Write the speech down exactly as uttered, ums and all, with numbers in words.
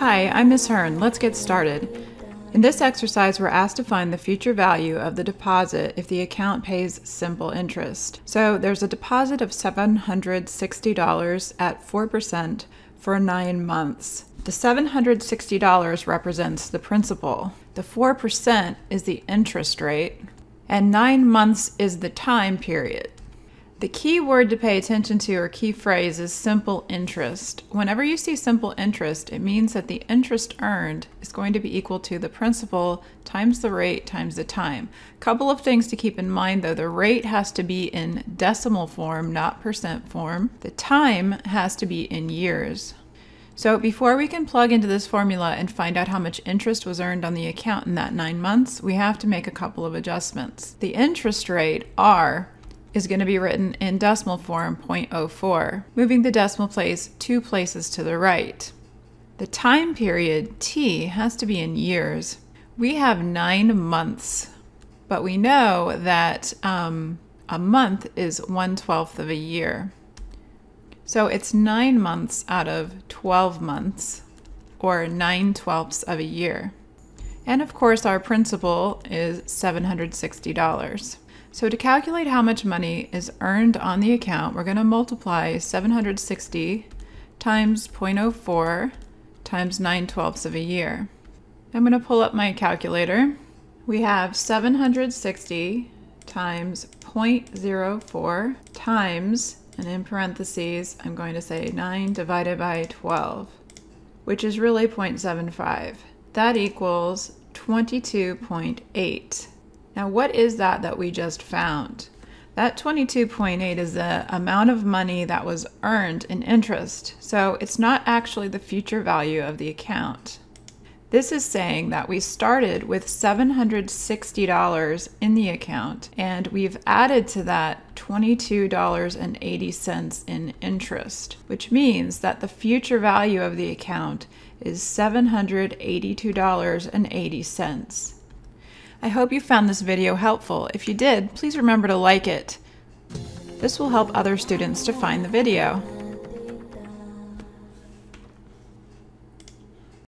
Hi, I'm Miz Hearn. Let's get started. In this exercise, we're asked to find the future value of the deposit if the account pays simple interest. So there's a deposit of seven hundred sixty dollars at four percent for nine months. The seven hundred sixty dollars represents the principal. The four percent is the interest rate, and nine months is the time period. The key word to pay attention to, or key phrase, is simple interest. Whenever you see simple interest, it means that the interest earned is going to be equal to the principal times the rate times the time. A couple of things to keep in mind though: the rate has to be in decimal form, not percent form. The time has to be in years. So before we can plug into this formula and find out how much interest was earned on the account in that nine months, we have to make a couple of adjustments. The interest rate, R, is going to be written in decimal form, zero point zero four, moving the decimal place two places to the right. The time period, T, has to be in years. We have nine months, but we know that um, a month is one twelfth of a year. So it's nine months out of twelve months, or nine twelfths of a year. And of course, our principal is seven hundred sixty dollars. So to calculate how much money is earned on the account, we're going to multiply seven hundred sixty times zero point zero four times nine twelfths of a year. I'm going to pull up my calculator. We have seven hundred sixty times zero point zero four times, and in parentheses, I'm going to say nine divided by twelve, which is really zero point seven five. That equals twenty-two point eight. Now, what is that that we just found? That twenty-two point eight is the amount of money that was earned in interest. So it's not actually the future value of the account. This is saying that we started with seven hundred sixty dollars in the account, and we've added to that twenty-two dollars and eighty cents in interest, which means that the future value of the account is seven hundred eighty-two dollars and eighty cents. I hope you found this video helpful. If you did, please remember to like it. This will help other students to find the video.